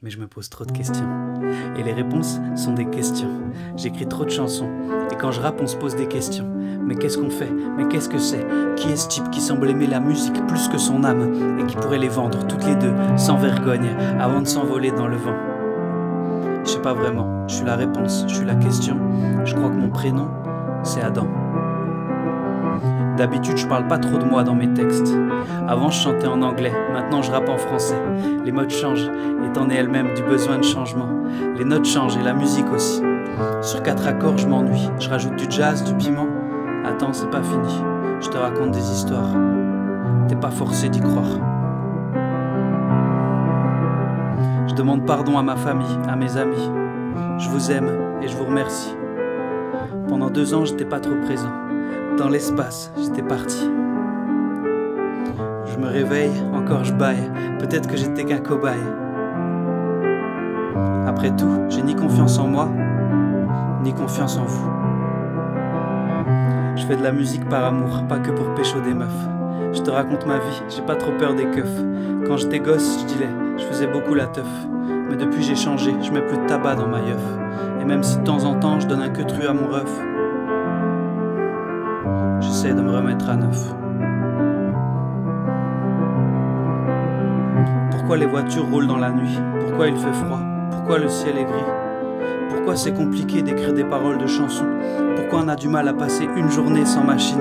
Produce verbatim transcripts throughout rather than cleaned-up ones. mais je me pose trop de questions. Et les réponses sont des questions. J'écris trop de chansons. Et quand je rappe, on se pose des questions. Mais qu'est-ce qu'on fait? Mais qu'est-ce que c'est? Qui est ce type qui semble aimer la musique plus que son âme et qui pourrait les vendre toutes les deux, sans vergogne, avant de s'envoler dans le vent? Je sais pas vraiment. Je suis la réponse, je suis la question. Je crois que mon prénom, c'est Adam. D'habitude, je parle pas trop de moi dans mes textes. Avant, je chantais en anglais, maintenant je rappe en français. Les modes changent, étant né elle-même du besoin de changement. Les notes changent et la musique aussi. Sur quatre accords, je m'ennuie. Je rajoute du jazz, du piment. Attends, c'est pas fini. Je te raconte des histoires. T'es pas forcé d'y croire. Je demande pardon à ma famille, à mes amis. Je vous aime et je vous remercie. Pendant deux ans, j'étais pas trop présent. Dans l'espace, j'étais parti. Je me réveille, encore je baille. Peut-être que j'étais qu'un cobaye. Après tout, j'ai ni confiance en moi, ni confiance en vous. Je fais de la musique par amour, pas que pour pécho des meufs. Je te raconte ma vie, j'ai pas trop peur des keufs. Quand j'étais gosse, je dilais, je faisais beaucoup la teuf. Mais depuis j'ai changé, je mets plus de tabac dans ma yeuf. Et même si de temps en temps je donne un queutru à mon reuf, j'essaie de me remettre à neuf. Pourquoi les voitures roulent dans la nuit? Pourquoi il fait froid? Pourquoi le ciel est gris? Pourquoi c'est compliqué d'écrire des paroles de chansons? Pourquoi on a du mal à passer une journée sans machine?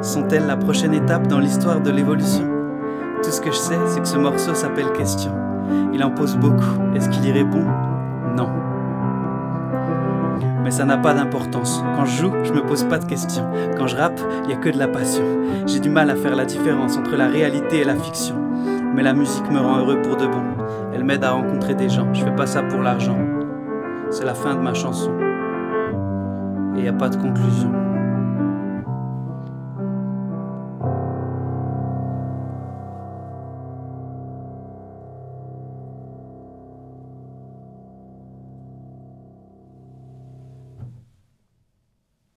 Sont-elles la prochaine étape dans l'histoire de l'évolution? Tout ce que je sais, c'est que ce morceau s'appelle Question. Il en pose beaucoup. Est-ce qu'il y répond? Non. Mais ça n'a pas d'importance. Quand je joue, je me pose pas de questions. Quand je rappe, il n'y a que de la passion. J'ai du mal à faire la différence entre la réalité et la fiction. Mais la musique me rend heureux pour de bon. Elle m'aide à rencontrer des gens. Je fais pas ça pour l'argent. C'est la fin de ma chanson. Et il n'y a pas de conclusion.